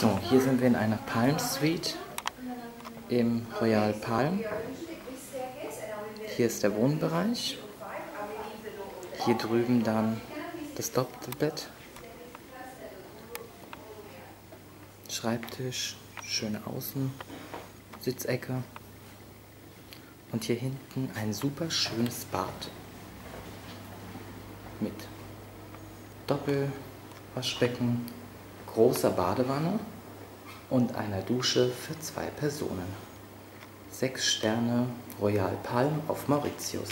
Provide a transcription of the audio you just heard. So, hier sind wir in einer Palm Suite im Royal Palm. Hier ist der Wohnbereich. Hier drüben dann das Doppelbett. Schreibtisch, schöne Außensitzecke. Und hier hinten ein super schönes Bad mit Doppelwaschbecken, großer Badewanne und einer Dusche für 2 Personen. 6 Sterne Royal Palm auf Mauritius.